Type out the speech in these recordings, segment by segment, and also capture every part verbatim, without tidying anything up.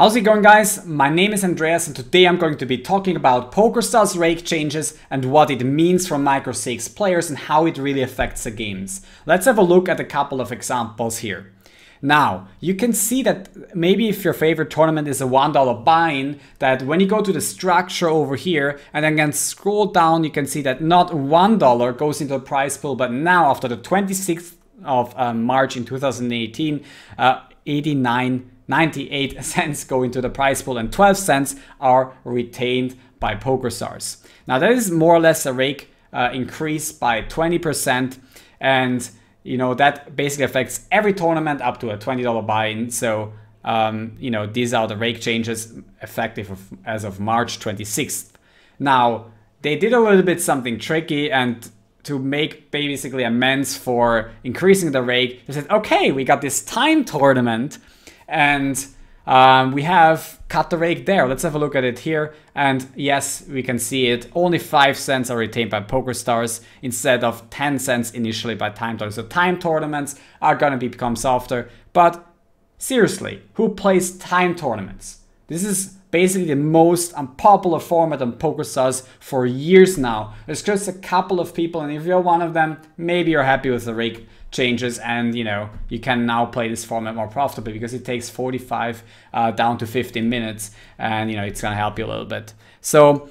How's it going, guys? My name is Andreas and today I'm going to be talking about PokerStars rake changes and what it means for micro stakes players and how it really affects the games. Let's have a look at a couple of examples here. Now, you can see that maybe if your favorite tournament is a one dollar buy-in, that when you go to the structure over here and then again scroll down, you can see that not one dollar goes into the prize pool, but now after the twenty-sixth of March in two thousand eighteen, uh, eighty-nine ninety-eight cents go into the prize pool and twelve cents are retained by PokerStars. Now that is more or less a rake uh, increase by twenty percent, and you know that basically affects every tournament up to a twenty dollar buy-in. So um, you know these are the rake changes effective of, as of March twenty-sixth. Now they did a little bit something tricky, and to make basically amends for increasing the rake, they said, okay, we got this time tournament. And um, we have cut the rake there. Let's have a look at it here. And yes, we can see it. Only five cents are retained by PokerStars instead of ten cents initially by time tournaments. So time tournaments are going to be become softer. But seriously, who plays time tournaments? This is basically the most unpopular format on PokerStars for years now. There's just a couple of people, and if you're one of them, maybe you're happy with the rake changes and you know you can now play this format more profitably, because it takes forty-five uh, down to fifteen minutes, and you know it's gonna help you a little bit. So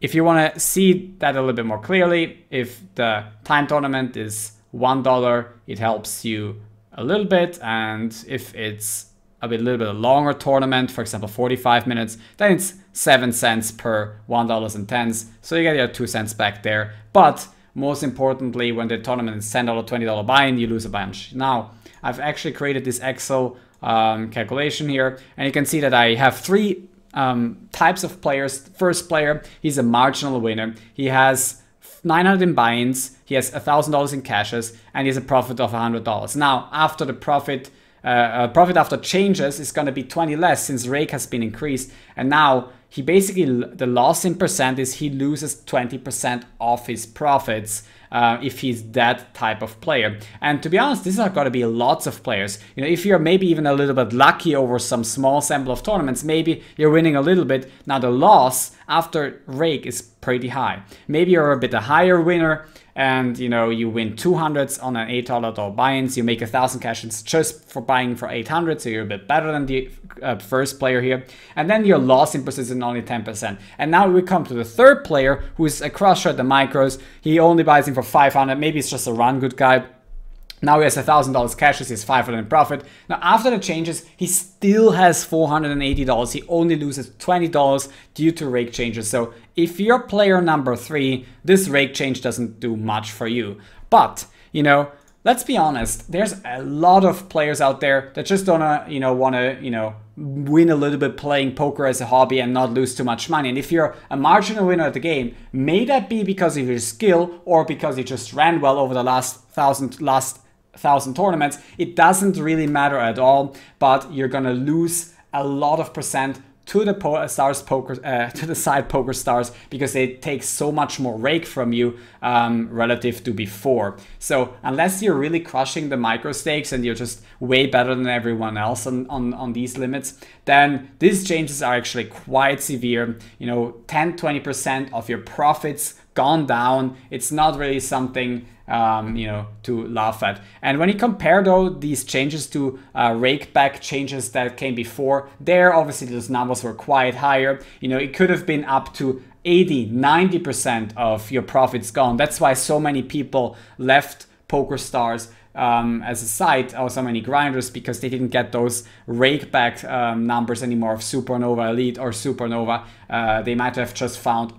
if you want to see that a little bit more clearly, if the time tournament is one dollar, it helps you a little bit, and if it's a bit, little bit longer tournament, for example, forty-five minutes, then it's seven cents per one dollar and ten cents. So you get your two cents back there. But most importantly, when the tournament is ten dollar, twenty dollar buy-in, you lose a bunch. Now, I've actually created this Excel um, calculation here, and you can see that I have three um, types of players. First player, he's a marginal winner. He has nine hundred in buy-ins, he has one thousand dollars in cashes, and he has a profit of one hundred dollars. Now, after the profit, Uh, profit after changes is going to be twenty less, since rake has been increased, and now he basically, the loss in percent is he loses twenty percent of his profits uh, if he's that type of player. And to be honest, these are going to be lots of players. You know, if you're maybe even a little bit lucky over some small sample of tournaments, maybe you're winning a little bit. Now the loss after rake is pretty high. Maybe you're a bit a higher winner, and you know you win two hundreds on an eight dollar buy-ins, you make a thousand cash-ins just for buying for eight hundred, so you're a bit better than the uh, first player here, and then your loss in percent is only ten percent. And now we come to the third player, who is a crusher at the micros. He only buys in for five hundred, maybe it's just a run good guy. Now he has one thousand dollars cash, he has five hundred dollars in profit. Now after the changes, he still has four hundred eighty dollars. He only loses twenty dollars due to rake changes. So if you're player number three, this rake change doesn't do much for you. But, you know, let's be honest, there's a lot of players out there that just don't, uh, you know, want to, you know, win a little bit playing poker as a hobby and not lose too much money. And if you're a marginal winner at the game, may that be because of your skill or because you just ran well over the last thousand, last thousand tournaments, it doesn't really matter at all, but you're gonna lose a lot of percent to the po stars poker uh, to the side PokerStars, because they take so much more rake from you um, relative to before. So unless you're really crushing the micro stakes and you're just way better than everyone else on, on, on these limits, then these changes are actually quite severe. You know, ten to twenty percent of your profits gone down. It's not really something Um, you know, to laugh at. And when you compare though these changes to uh, rake back changes that came before, there obviously those numbers were quite higher. You know, it could have been up to eighty, ninety percent of your profits gone. That's why so many people left PokerStars um, as a site, or so many grinders, because they didn't get those rake back um, numbers anymore of Supernova Elite or Supernova. Uh, they might have just found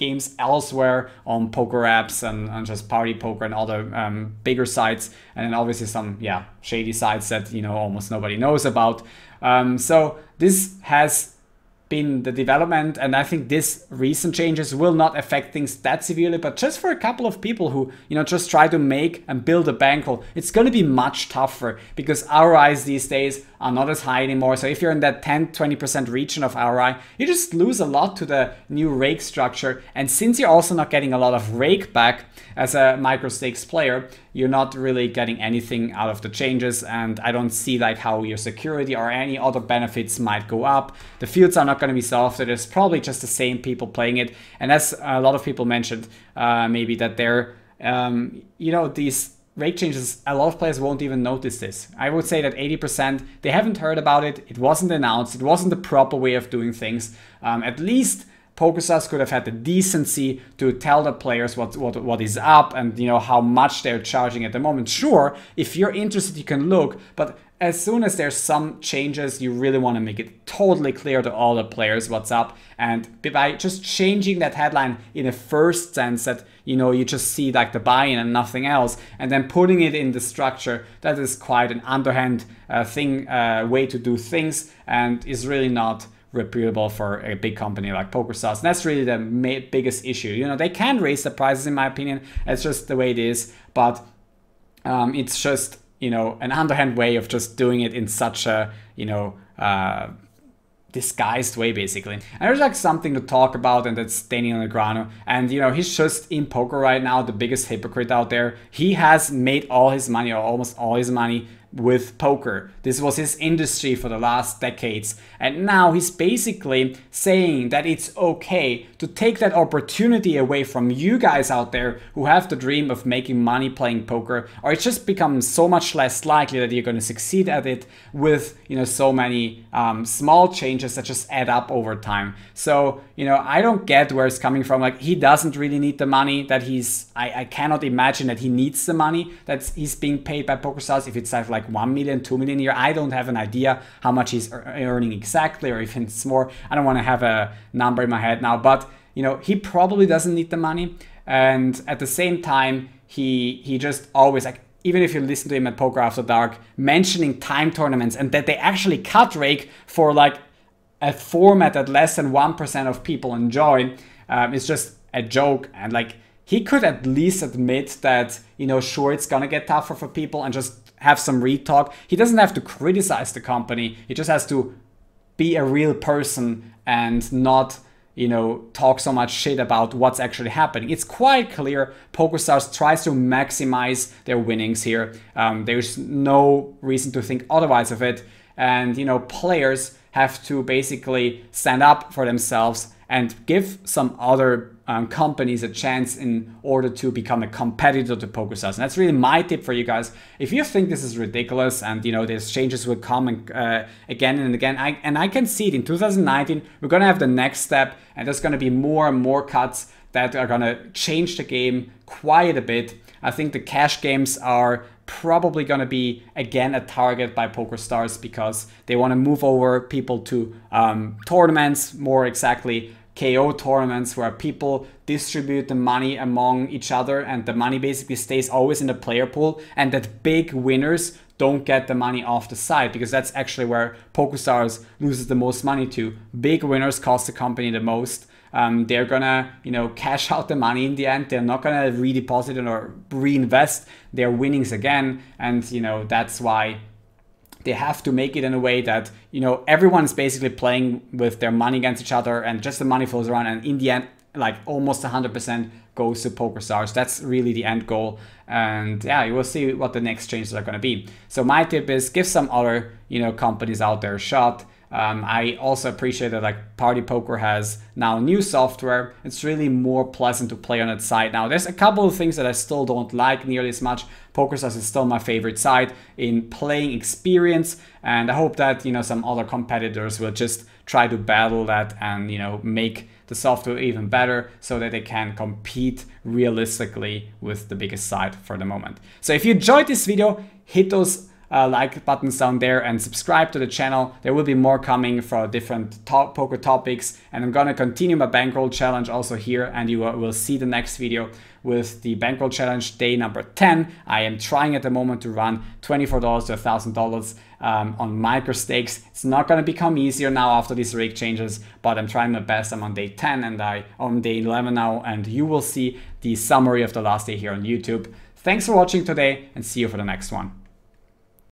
games elsewhere on poker apps and, and just party poker and other um, bigger sites, and then obviously some yeah shady sites that you know almost nobody knows about. Um, so this has been the development, and I think these recent changes will not affect things that severely, but just for a couple of people who you know just try to make and build a bankroll, it's going to be much tougher, because R O Is these days are not as high anymore. So if you're in that ten to twenty percent region of R O I, you just lose a lot to the new rake structure. And since you're also not getting a lot of rake back as a micro stakes player, you're not really getting anything out of the changes, and I don't see like how your security or any other benefits might go up. The fields are not going to be softer. There's probably just the same people playing it, and as a lot of people mentioned, uh, maybe that they're, um, you know, these rate changes, a lot of players won't even notice this. I would say that eighty percent, they haven't heard about it. It wasn't announced. It wasn't the proper way of doing things. Um, at least PokerStars could have had the decency to tell the players what, what what is up and, you know, how much they're charging at the moment. Sure, if you're interested, you can look, but as soon as there's some changes, you really want to make it totally clear to all the players what's up. And by just changing that headline in a first sense that, you know, you just see like the buy-in and nothing else, and then putting it in the structure, that is quite an underhand uh, thing, uh, way to do things, and is really not reputable for a big company like PokerStars. And that's really the ma biggest issue. You know, they can raise the prices, in my opinion. That's just the way it is. But um, it's just, you know, an underhand way of just doing it in such a, you know, uh, disguised way, basically. And there's like something to talk about, and that's Daniel Negreanu. And, you know, he's just in poker right now, the biggest hypocrite out there. He has made all his money, or almost all his money, with poker. This was his industry for the last decades. And now he's basically saying that it's okay to take that opportunity away from you guys out there who have the dream of making money playing poker, or it just becomes so much less likely that you're going to succeed at it with, you know, so many um, small changes that just add up over time. So, you know, I don't get where it's coming from. Like, he doesn't really need the money that he's, I, I cannot imagine that he needs the money that he's being paid by PokerStars. If it's like like one million, two million a year. I don't have an idea how much he's earning exactly, or if it's more. I don't want to have a number in my head now, but, you know, he probably doesn't need the money. And at the same time, he he just always, like, even if you listen to him at Poker After Dark, mentioning time tournaments and that they actually cut rake for like a format that less than one percent of people enjoy, um, it's just a joke. And like, he could at least admit that, you know, sure, it's gonna get tougher for people, and just have some retalk. He doesn't have to criticize the company. He just has to be a real person and not, you know, talk so much shit about what's actually happening. It's quite clear PokerStars tries to maximize their winnings here. Um, there's no reason to think otherwise of it. And, you know, players have to basically stand up for themselves and give some other um, companies a chance in order to become a competitor to PokerStars. And that's really my tip for you guys. If you think this is ridiculous and, you know, these changes will come and, uh, again and again, I, and I can see it in two thousand nineteen, we're gonna have the next step, and there's gonna be more and more cuts that are gonna change the game quite a bit. I think the cash games are probably going to be again a target by PokerStars, because they want to move over people to um, tournaments, more exactly K O tournaments, where people distribute the money among each other, and the money basically stays always in the player pool, and that big winners don't get the money off the side, because that's actually where PokerStars loses the most money to. Big winners cost the company the most. Um, they're gonna, you know, cash out the money in the end. They're not gonna redeposit it or reinvest their winnings again. And, you know, that's why they have to make it in a way that, you know, everyone's basically playing with their money against each other, and just the money flows around, and in the end, like almost one hundred percent goes to PokerStars. That's really the end goal. And yeah, you will see what the next changes are gonna be. So my tip is, give some other, you know, companies out there a shot. Um, I also appreciate that like Party Poker has now new software. It's really more pleasant to play on that site now. There's a couple of things that I still don't like nearly as much. PokerStars is still my favorite site in playing experience, and I hope that, you know, some other competitors will just try to battle that and, you know, make the software even better so that they can compete realistically with the biggest site for the moment. So if you enjoyed this video, hit those Uh, like buttons down there and subscribe to the channel. There will be more coming for different top poker topics, and I'm gonna continue my bankroll challenge also here, and you will see the next video with the bankroll challenge day number ten. I am trying at the moment to run twenty-four dollars to one thousand dollars um, on micro stakes. It's not gonna become easier now after these rate changes, but I'm trying my best. I'm on day ten, and I on day eleven now, and you will see the summary of the last day here on YouTube. Thanks for watching today, and see you for the next one.